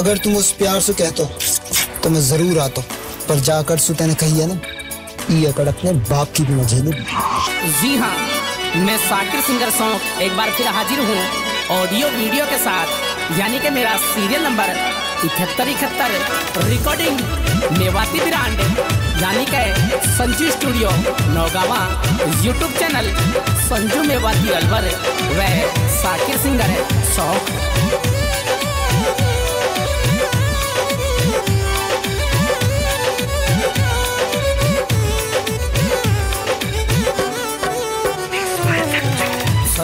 अगर तुम उस प्यार से कहते हो तो मैं जरूर आता हूँ, पर जाकर सुतने कही है ना, ये अकड़ अपने बाप की भी मजे नहीं। जी हाँ, मैं साकिर सिंगर सोख एक बार फिर हाजिर हूँ ऑडियो वीडियो के साथ, यानी कि मेरा serial number 7171, recording Mewati brand, यानी कि Sanju studio Naugawa, YouTube channel Sanju Mewati Alwar व साकिर सिंगर सोख।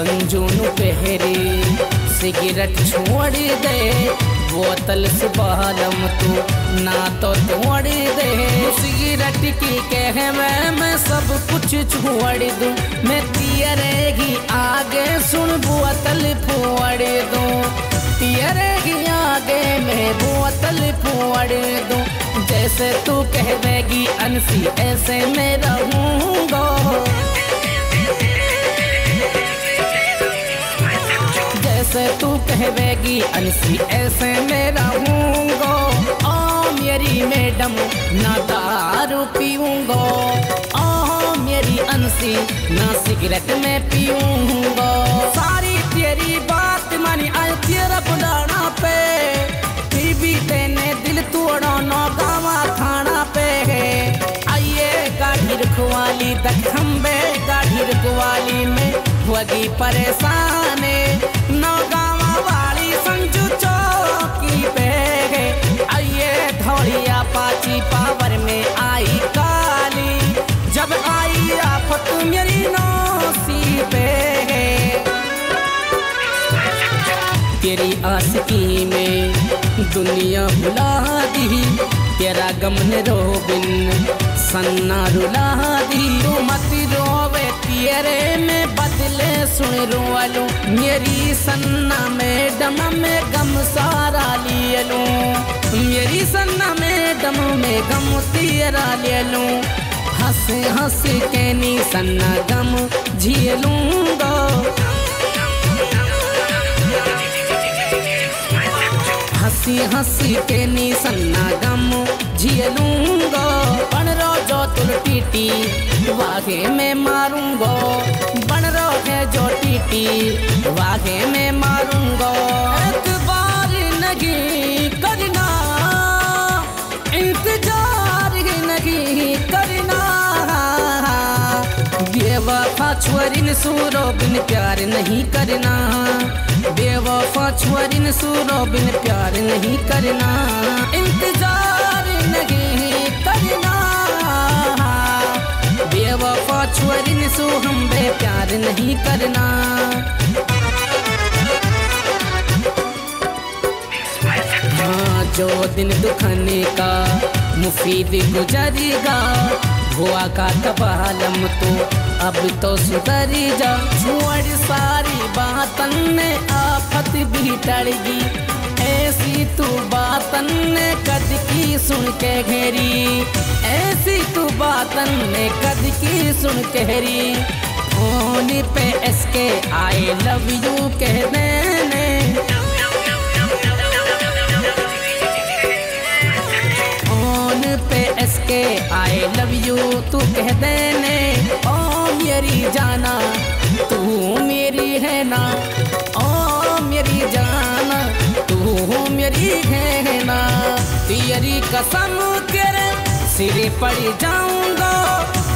संजू नु पहरे सिगरेट छोड़ दे, बोतल से बहलम तू ना तो तोड़ दे, सिगरेट की कह मैं सब कुछ छोड़ दूं, मैं तिया रहेगी आगे सुन बोतल फोड़ दूं, तिया रहेगी आगे मैं बोतल फोड़ दूं, जैसे तू कहवेगी अनसी ऐसे मैं रहूँगा, से तू कहवेगी अनसी ऐसे मैं रहूँगा, ओ मेरी मैडम ना दारू पीऊँगा, ओ मेरी अनसी ना सिगरेट में पीऊँगा, सारी तेरी बात मानी आए तेरा बुलाना पे, फिर भी तेने दिल तोड़ा नौगावा थाना पे है, आइए गाड़ी रुकवाली तक खम्बे गाड़ी रुकवाली में होगी परेशाने, नौगावा वाली संजू चौकी पे गए, आइए धौलिया पाची पावर में आई काली, जब आई आफत मेरी नौसी पे गए, तेरी आशिकी में दुनिया भुला दी, तेरा गम ने रोबिन सन्ना रुला दी, तू मत रोवे तेरे में बदले सुन रोवा लूं, मेरी सन्ना मैडम में गम सारा ले लूं, मेरी सन्ना मैडम में गम तेरा ले लूं, हंस हंस के नी सन्ना गम झेलूंगा, हंसी हंसी के नी सन्ना गम झेलूंगा, बन रो जो तुलटीटी वाघे में मारूंगा, बन रो है जो टीटी वाघे में मारूंगा, एतबार नहीं करना इंतजार नहीं करना, बेवफा छुअरिन सूरो बिन प्यार नहीं करना, बेवफा छुअरिन सूरो बिन प्यार नहीं करना, इंतजार नहीं करना, बेवफा छुअरिन सू हम बे प्यार नहीं करना। हाँ, जो दिन दुखने का मुफीद गुजरेगा, हुआ का तबालम तो अब तो सुधर जा, छोड़ सारी बातन ने आफत भी टड़गी, ऐसी तू बातन ने कद की सुन के घेरी, ऐसी तू बातन ने कद की सुन के घेरी, फोन पे इसके आई लव यू कह देने, इसके आई लव यू तू कह देने, ओ मेरी जाना तू मेरी है ना, ओ मेरी जाना तू मेरी है ना, तेरी कसम तेरे सिरे पड़ जाऊंगा,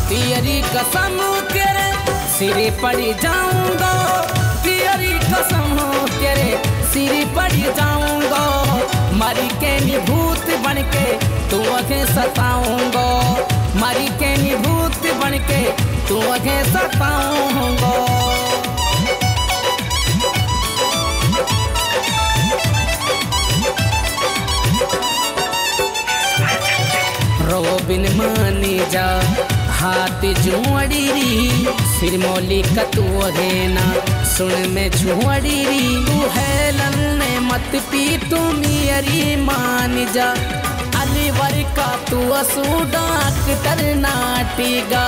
तेरी कसम तेरे सिरे पड़ जाऊंगा, तेरी कसम तेरे सिरे पड़ जाऊंगा, मारी के निभूत बन के तू आँखें सताऊंगा, मारी के निभूत बन के तू आँखें सताऊंगा, रोबिन मानी जा हाथ जुआड़ी री, सिर मौली का तू है ना सुन में जुआड़ी री, तू है ललने मत पी तू मेरी मान जा, अलीवर का तू असू डॉक्टर नाटीगा,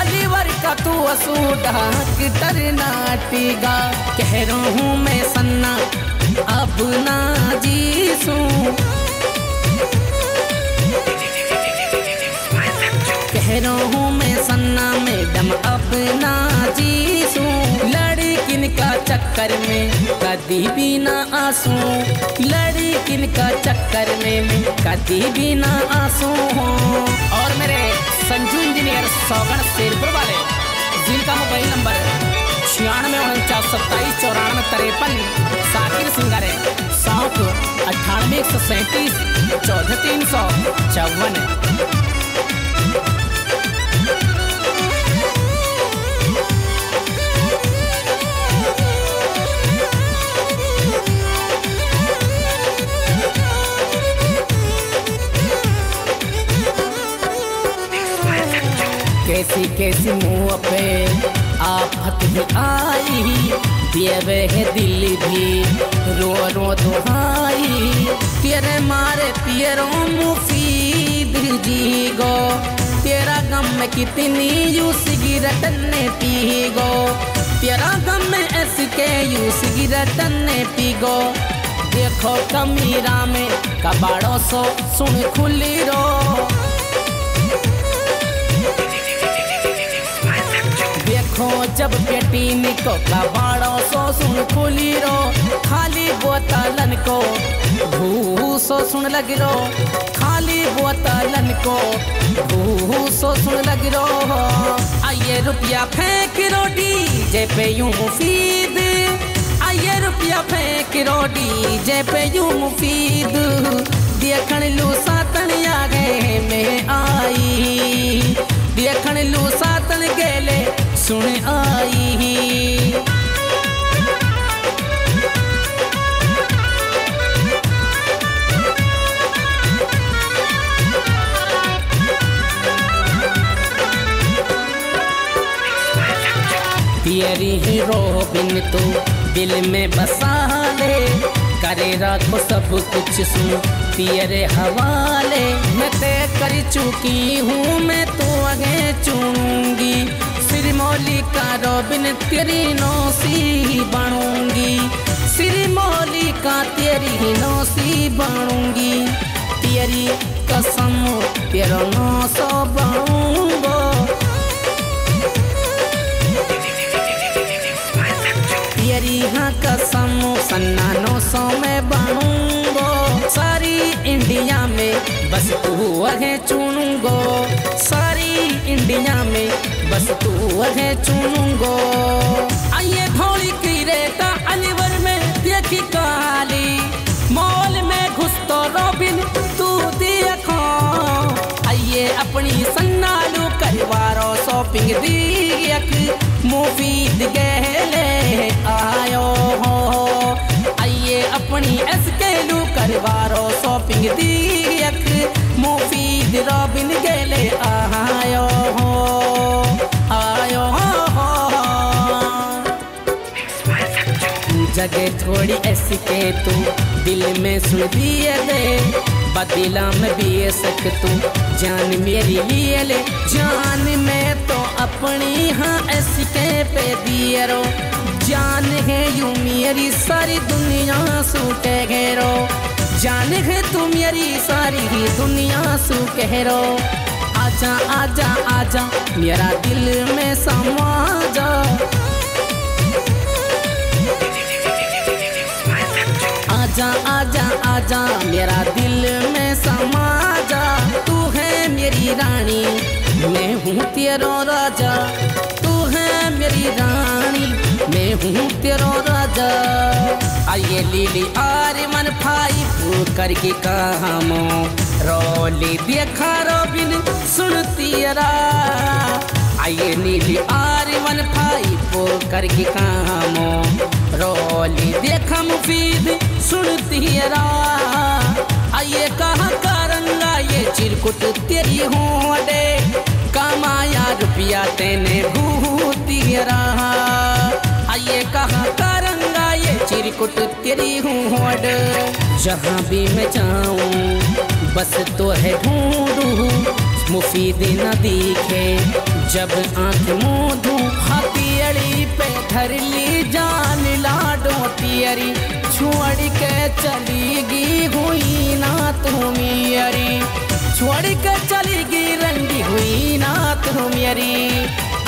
अलीवर का तू असू डॉक्टर नाटीगा, कह रहा हूँ मैं सन्ना अपना जीसूं कह रहा हूँ मैं सन्ना मैडम अपना जीसूं लड़किन का चक्कर में कदी बिना आंसू लड़किन का चक्कर में कदी बिना आंसू हो। और मेरे संजू इंजीनियर सौगन शेरपुर वाले जिनका मोबाइल नंबर 9649 27 94 53 साकिर सिंगर सोख 98 137 14 354। कैसी कैसी मुँह पे आफत भी आई तेरे दिल भी रो रो दुहाई तेरे मारे पियरों मुफीद जी गो तेरा गम में कितनी यू सिगरेट ने पी गो तेरा गम में ऐसी के यू सिगरेट ने पी गो देखो कमीरा में कबाड़ों सो सुन खुली रो जब बेटी निको कबाड़ो सो सुन खुली रो खाली बोतलन को भू सो सुन लग रो खाली बोतलन को भू सो सुन लग रो। आइए रुपया फेंक रो डीजे पे यूं मुफीद आइए रुपया फेंक रो डीजे पे यूं मुफीद देखण लू सातन आ गए में आई देखण लू सातन गेले सुन आई तेरी ही रोबिन तू दिल में बसा ले करे राखो सब कुछ सुन तेरे हवाले मैं तय कर चुकी हूँ मैं तो आगे चूंगी श्रीमौली का रोबिन तेरी नौसी बनूंगी श्रीमौली का तेरी नौसी बनूंगी तेरी कसम तेरा नौ सौ बनूंगो तेरी हाँ कसम सन्ना 900 में बनूंगो सारी इंडिया में बस तू है चुनूंगो सारी इंडिया में बस तू है चुनूंगो। आइए धोली की रेता अलवर में देखी काली मॉल में घुस तो रोबिन तू देखो आइए अपनी सन्नालू करवारो शॉपिंग दियक मुफीद गहले आयो हो आइए अपनी एसकेलू करवारो शॉपिंग दियक मुफीद रोबिन गहले आयो जगे थोड़ी ऐसी के तू दिल में सुन दिए ले बदला में भी सक तू जान मेरी लिए ले जान में तो अपनी हाँ ऐसी के पे दिए रो जान है यू मेरी सारी दुनिया सूखे घेरो जान है तू मेरी सारी दुनिया सूखे घेरो आजा आजा आजा मेरा दिल में समा जा आजा आजा आजा मेरा दिल में समा जा तू है मेरी रानी मैं हूँ तेरा राजा तू है मेरी रानी मैं हूँ तेरा राजा। आइए लीली आर मन भाई फू करके काम रोली देखा रोबिन सुनती आइए नीली आर मन भाई फू करके काम रोली देखा मुफीद सुनती रा आइए कहाँ का रंगा ये चिरकुट तेरी होडे कमाया रुपया तेने भूती रा आइए कहाँ का रंगा ये चिरकुट तेरी होडे जहाँ भी मैं जाऊँ बस तो है ढूंढूं मुफीद न दिखे जब आँख मूंदूं हाथी पे धर ली जान लाडो तेरी छोड़ के चलीगी हुई ना तुम अरे, छोड़ के चलीगी रंगी हुई ना तुम अरे।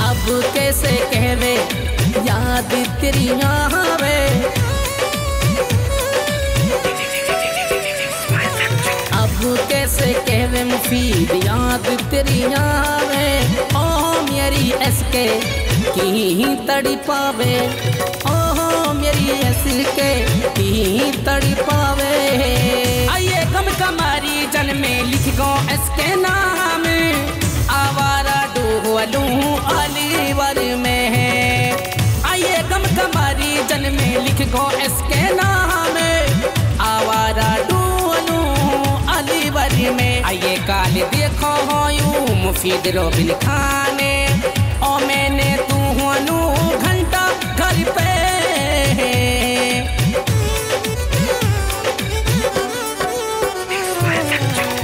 अब कैसे कहवे याद तेरी आवे, अब कैसे कहवे मुफीद याद तेरी आवे। ओ मेरी इसके की तड़ी पावे, ओ मेरी इसके की तड़ी पावे। आइए गम कमारी जन में लिख गो इसके नाम, आवारा डोहलू अलवर में है। आइए गम कमारी जन में लिख गो इसके नाम, आवारा डोहलू अलवर में। आइए काल देखो हो यूं मुफीद रोबिन खाने, ओ मैंने तू हनू घंटा घर पे।